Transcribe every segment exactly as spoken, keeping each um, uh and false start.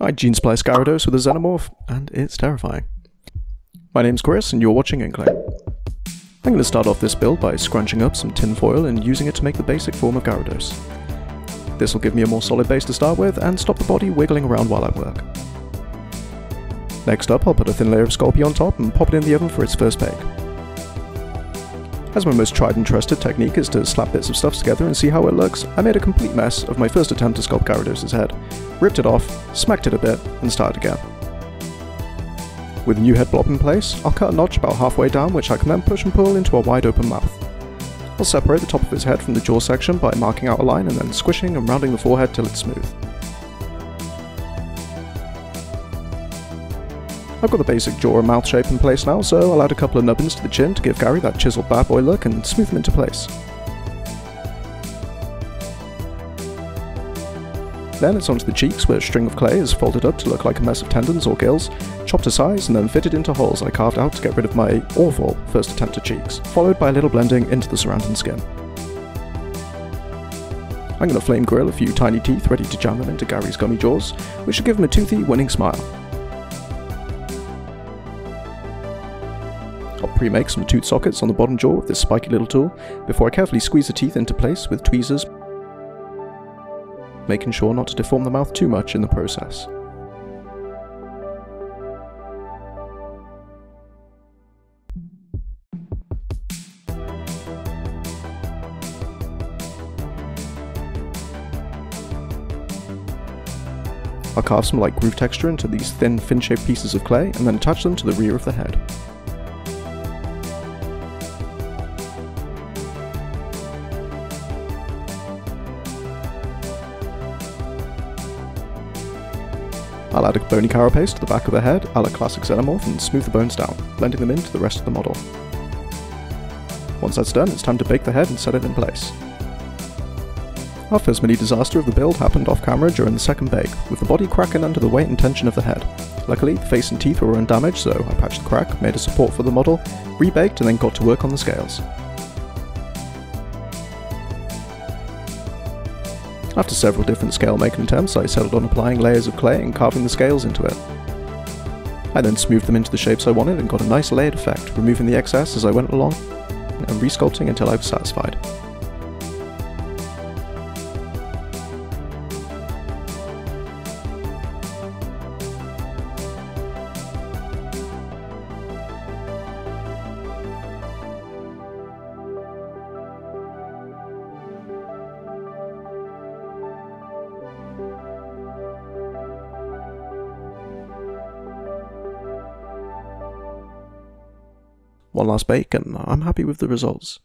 I Gene-Sply Gyarados with a Xenomorph, and it's terrifying. My name's Chris, and you're watching Inkling. I'm going to start off this build by scrunching up some tin foil and using it to make the basic form of Gyarados. This will give me a more solid base to start with and stop the body wiggling around while I work. Next up, I'll put a thin layer of Sculpey on top and pop it in the oven for its first bake. As my most tried and trusted technique is to slap bits of stuff together and see how it looks, I made a complete mess of my first attempt to sculpt Gyarados' head, ripped it off, smacked it a bit, and started again. With the new head blob in place, I'll cut a notch about halfway down which I can then push and pull into a wide open mouth. I'll separate the top of his head from the jaw section by marking out a line and then squishing and rounding the forehead till it's smooth. I've got the basic jaw and mouth shape in place now, so I'll add a couple of nubbins to the chin to give Gary that chiseled bad boy look and smooth them into place. Then it's onto the cheeks where a string of clay is folded up to look like a mess of tendons or gills, chopped to size and then fitted into holes I carved out to get rid of my awful first attempt at cheeks, followed by a little blending into the surrounding skin. I'm going to flame grill a few tiny teeth ready to jam them into Gary's gummy jaws, which should give him a toothy, winning smile. I'll pre-make some tooth sockets on the bottom jaw with this spiky little tool, before I carefully squeeze the teeth into place with tweezers, making sure not to deform the mouth too much in the process. I'll carve some light groove texture into these thin, fin-shaped pieces of clay, and then attach them to the rear of the head. I'll add a bony carapace to the back of the head, a la classic Xenomorph, and smooth the bones down, blending them into the rest of the model. Once that's done, it's time to bake the head and set it in place. Our first mini disaster of the build happened off camera during the second bake, with the body cracking under the weight and tension of the head. Luckily, the face and teeth were undamaged, so I patched the crack, made a support for the model, rebaked, and then got to work on the scales. After several different scale-making attempts, I settled on applying layers of clay and carving the scales into it. I then smoothed them into the shapes I wanted and got a nice layered effect, removing the excess as I went along and resculpting until I was satisfied. One last bake, and I'm happy with the results.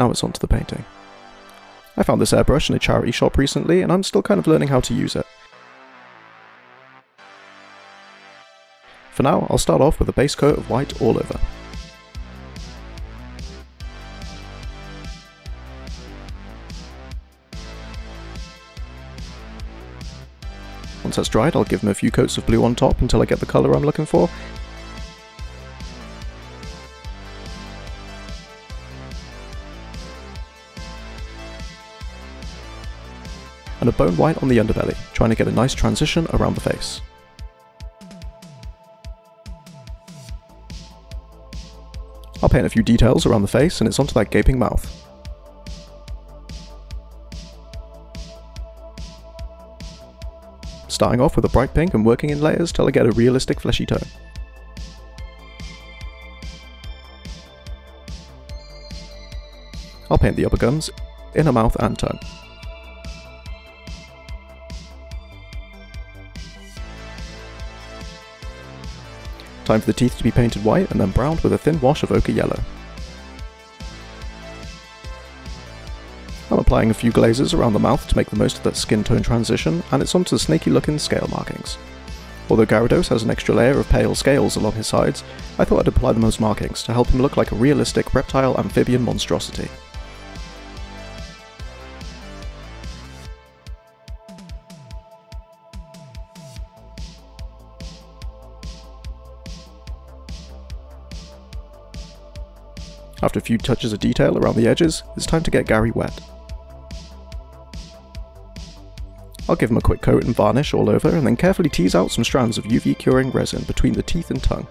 Now it's on to the painting. I found this airbrush in a charity shop recently, and I'm still kind of learning how to use it. For now, I'll start off with a base coat of white all over. Once that's dried, I'll give them a few coats of blue on top until I get the colour I'm looking for. And a bone white on the underbelly, trying to get a nice transition around the face. I'll paint a few details around the face, and it's onto that gaping mouth. Starting off with a bright pink and working in layers till I get a realistic fleshy tone. I'll paint the upper gums, inner mouth and tongue. Time for the teeth to be painted white and then browned with a thin wash of ochre yellow. I'm applying a few glazes around the mouth to make the most of that skin tone transition, and it's onto the snaky looking scale markings. Although Gyarados has an extra layer of pale scales along his sides, I thought I'd apply them as markings to help him look like a realistic reptile amphibian monstrosity. After a few touches of detail around the edges, it's time to get Gary wet. I'll give them a quick coat and varnish all over, and then carefully tease out some strands of U V curing resin between the teeth and tongue,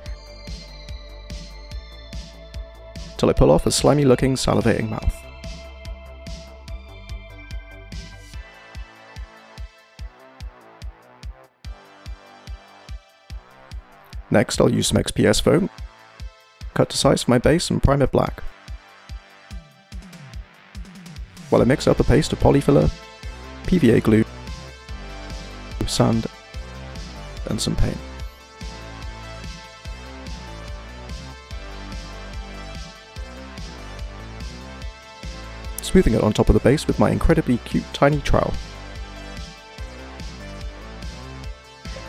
till I pull off a slimy looking salivating mouth. Next, I'll use some X P S foam, cut to size for my base, and prime it black, while I mix up a paste of polyfiller, P V A glue, sand, and some paint. Smoothing it on top of the base with my incredibly cute tiny trowel.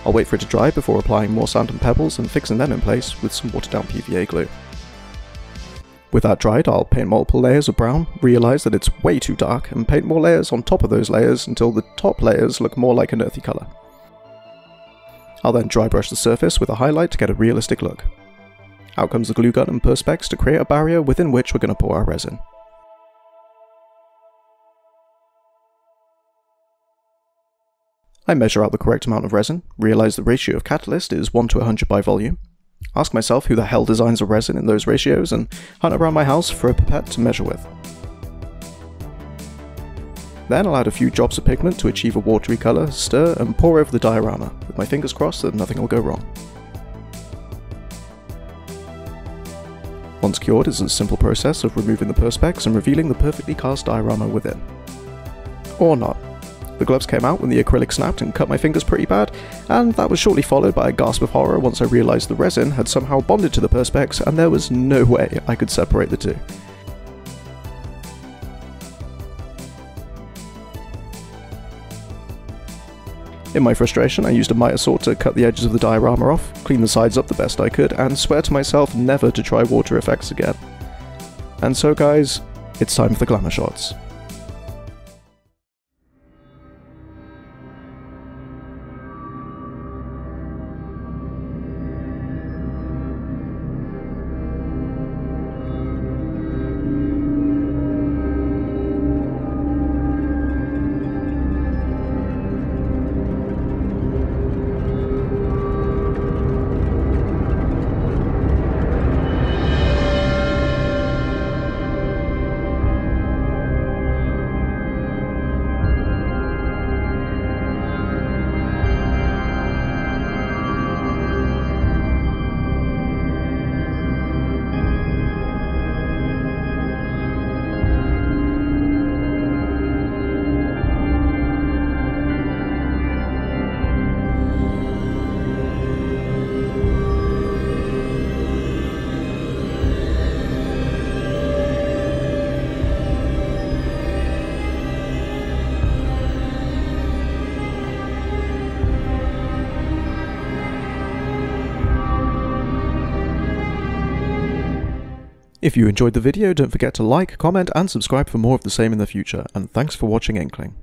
I'll wait for it to dry before applying more sand and pebbles and fixing them in place with some watered down P V A glue. With that dried, I'll paint multiple layers of brown, realise that it's way too dark, and paint more layers on top of those layers until the top layers look more like an earthy colour. I'll then dry brush the surface with a highlight to get a realistic look. Out comes the glue gun and perspex to create a barrier within which we're going to pour our resin. I measure out the correct amount of resin, realise the ratio of catalyst is one to one hundred by volume, ask myself who the hell designs a resin in those ratios, and hunt around my house for a pipette to measure with. Then I'll add a few drops of pigment to achieve a watery colour, stir and pour over the diorama, with my fingers crossed that nothing will go wrong. Once cured, it's a simple process of removing the perspex and revealing the perfectly cast diorama within. Or not. The gloves came out when the acrylic snapped and cut my fingers pretty bad, and that was shortly followed by a gasp of horror once I realised the resin had somehow bonded to the perspex and there was no way I could separate the two. In my frustration, I used a miter saw to cut the edges of the diorama off, clean the sides up the best I could, and swear to myself never to try water effects again. And so guys, it's time for the glamour shots. If you enjoyed the video, don't forget to like, comment and subscribe for more of the same in the future, and thanks for watching Inkling.